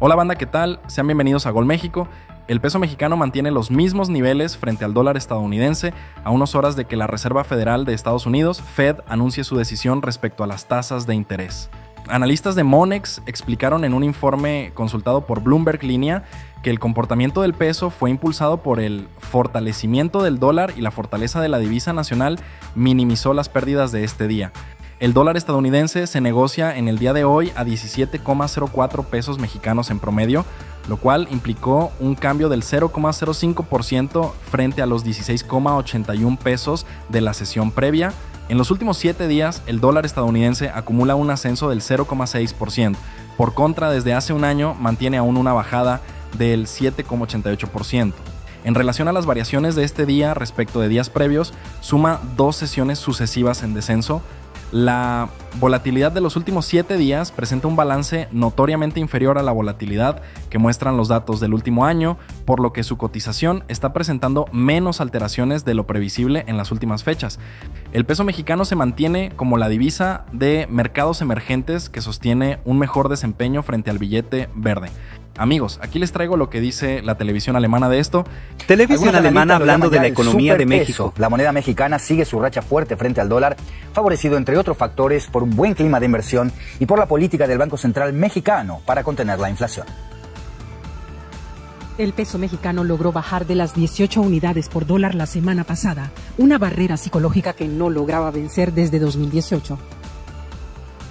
Hola banda, ¿qué tal? Sean bienvenidos a Gol México. El peso mexicano mantiene los mismos niveles frente al dólar estadounidense a unas horas de que la Reserva Federal de Estados Unidos, Fed, anuncie su decisión respecto a las tasas de interés. Analistas de Monex explicaron en un informe consultado por Bloomberg Línea que el comportamiento del peso fue impulsado por el fortalecimiento del dólar y la fortaleza de la divisa nacional minimizó las pérdidas de este día. El dólar estadounidense se negocia en el día de hoy a 17,04 pesos mexicanos en promedio, lo cual implicó un cambio del 0,05% frente a los 16,81 pesos de la sesión previa. En los últimos 7 días, el dólar estadounidense acumula un ascenso del 0,6%. Por contra, desde hace un año mantiene aún una bajada del 7,88%. En relación a las variaciones de este día respecto de días previos, suma 2 sesiones sucesivas en descenso. La volatilidad de los últimos 7 días presenta un balance notoriamente inferior a la volatilidad que muestran los datos del último año, por lo que su cotización está presentando menos alteraciones de lo previsible en las últimas fechas. El peso mexicano se mantiene como la divisa de mercados emergentes que sostiene un mejor desempeño frente al billete verde. Amigos, aquí les traigo lo que dice la televisión alemana de esto. Televisión alemana hablando de la economía de México. La moneda mexicana sigue su racha fuerte frente al dólar, favorecido entre otros factores por un buen clima de inversión y por la política del Banco Central mexicano para contener la inflación. El peso mexicano logró bajar de las 18 unidades por dólar la semana pasada, una barrera psicológica que no lograba vencer desde 2018.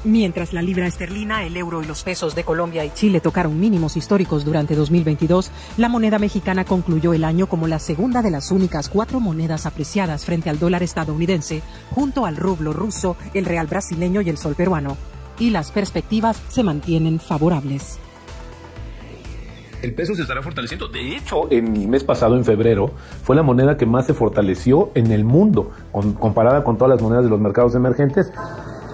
Mientras la libra esterlina, el euro y los pesos de Colombia y Chile tocaron mínimos históricos durante 2022, la moneda mexicana concluyó el año como la segunda de las únicas 4 monedas apreciadas frente al dólar estadounidense, junto al rublo ruso, el real brasileño y el sol peruano. Y las perspectivas se mantienen favorables. El peso se estará fortaleciendo. De hecho, en el mes pasado, en febrero, fue la moneda que más se fortaleció en el mundo, comparada con todas las monedas de los mercados emergentes.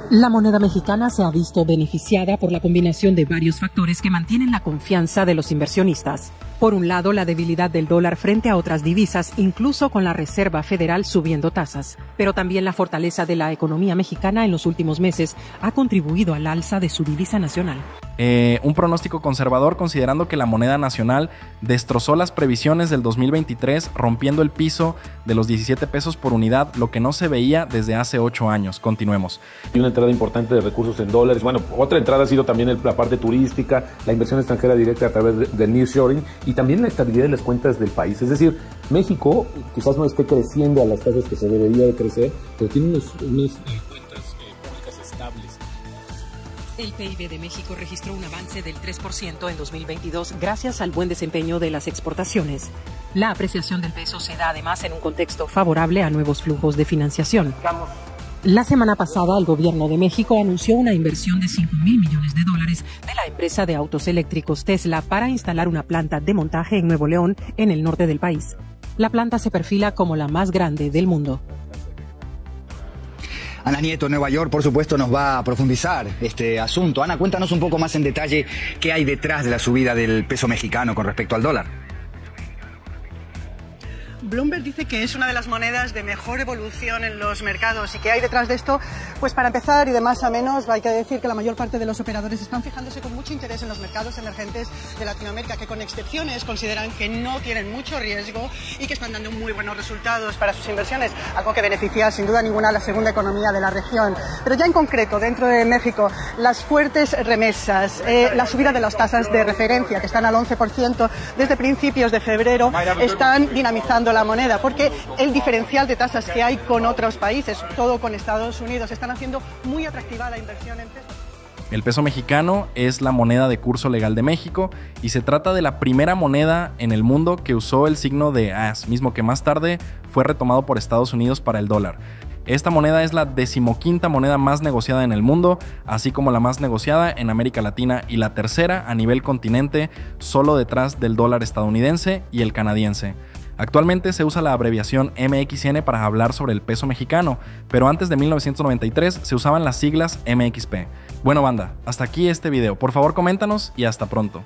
La moneda mexicana se ha visto beneficiada por la combinación de varios factores que mantienen la confianza de los inversionistas. Por un lado, la debilidad del dólar frente a otras divisas, incluso con la Reserva Federal subiendo tasas. Pero también la fortaleza de la economía mexicana en los últimos meses ha contribuido al alza de su divisa nacional. Un pronóstico conservador considerando que la moneda nacional destrozó las previsiones del 2023 rompiendo el piso de los 17 pesos por unidad, lo que no se veía desde hace 8 años. Continuemos. Y una entrada importante de recursos en dólares. Bueno, otra entrada ha sido también la parte turística, la inversión extranjera directa a través del nearshoring y también la estabilidad de las cuentas del país. Es decir, México quizás no esté creciendo a las tasas que se debería de crecer, pero tiene unas cuentas públicas estables. El PIB de México registró un avance del 3% en 2022 gracias al buen desempeño de las exportaciones. La apreciación del peso se da además en un contexto favorable a nuevos flujos de financiación. La semana pasada, el gobierno de México anunció una inversión de $5.000 millones de la empresa de autos eléctricos Tesla para instalar una planta de montaje en Nuevo León, en el norte del país. La planta se perfila como la más grande del mundo. Ana Nieto, Nueva York, por supuesto, nos va a profundizar este asunto. Ana, cuéntanos un poco más en detalle qué hay detrás de la subida del peso mexicano con respecto al dólar. Bloomberg dice que es una de las monedas de mejor evolución en los mercados. ¿Y qué hay detrás de esto? Pues para empezar, y de más a menos, hay que decir que la mayor parte de los operadores están fijándose con mucho interés en los mercados emergentes de Latinoamérica, que con excepciones consideran que no tienen mucho riesgo y que están dando muy buenos resultados para sus inversiones, algo que beneficia sin duda ninguna a la segunda economía de la región. Pero ya en concreto, dentro de México, las fuertes remesas, la subida de las tasas de referencia, que están al 11% desde principios de febrero, están dinamizando la moneda, porque el diferencial de tasas que hay con otros países, todo con Estados Unidos, están haciendo muy atractiva la inversión en pesos. El peso mexicano es la moneda de curso legal de México y se trata de la primera moneda en el mundo que usó el signo de AS, mismo que más tarde fue retomado por Estados Unidos para el dólar. Esta moneda es la 15ª moneda más negociada en el mundo, así como la más negociada en América Latina y la 3ª a nivel continente, solo detrás del dólar estadounidense y el canadiense. Actualmente se usa la abreviación MXN para hablar sobre el peso mexicano, pero antes de 1993 se usaban las siglas MXP. Bueno banda, hasta aquí este video. Por favor, coméntanos y hasta pronto.